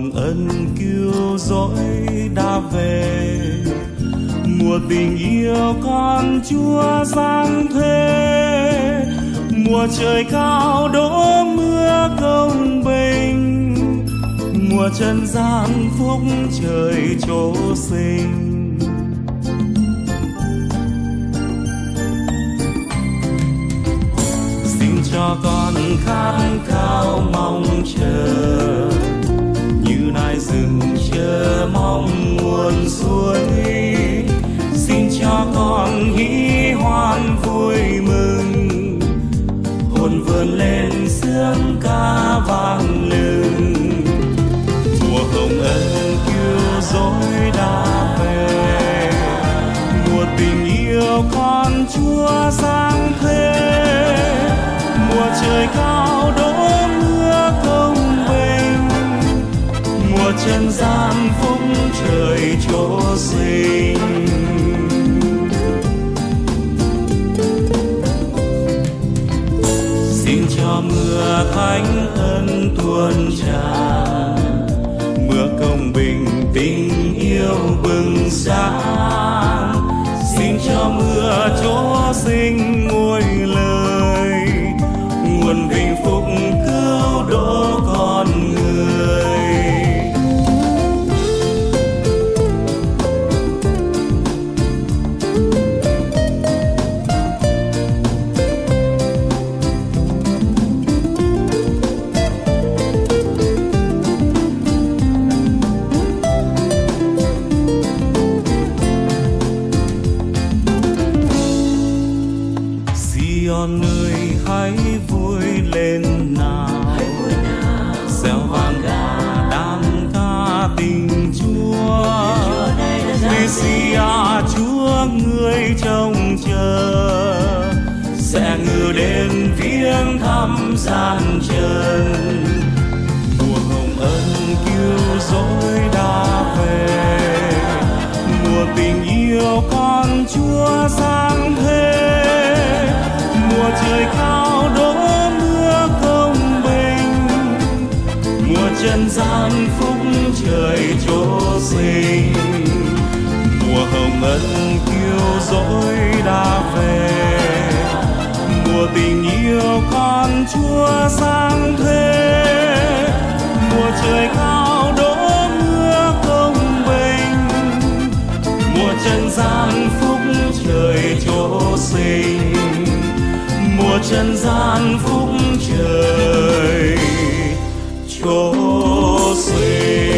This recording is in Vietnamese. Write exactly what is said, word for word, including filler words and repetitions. hồng ân cứu rỗi đã về, mùa tình yêu con Chúa giáng thế, mùa trời cao đổ mưa công bình, mùa trần gian phúc trời trổ sinh. Cho con khát khao mong chờ như nai rừng chờ mong nguồn suối, xin cho con hí hoan vui mừng, hồn vươn lên sướng ca vang lừng. Mùa hồng ân cứu rỗi đã về, mùa tình yêu con Chúa giáng thế, mùa trời cao đổ mưa công bình, mùa trần gian phúc trời trổ sinh. Xin cho mưa thánh ân tuôn tràn, mưa công bình tình yêu bừng sáng, xin cho mưa trổ sinh ngôi lời, nguồn hạnh phúc cứu độ con người. Si-on ơi hãy vui lên nào, gieo vang ca đàn ca tình Chúa, Mê-si-a Chúa người trông chờ sẽ ngự đến viếng thăm gian trần. Mùa hồng ân cứu rỗi đã về, mùa tình yêu con Chúa giáng thế, mùa trời cao đổ mưa công bình, mùa trần gian phúc trời trổ sinh. Mùa hồng ân cứu rỗi đã về, mùa tình yêu con Chúa giáng thế, mùa trời cao đổ mưa công bình, mùa trần gian phúc trời trổ sinh. Mùa trần gian phúc trời trổ sinh.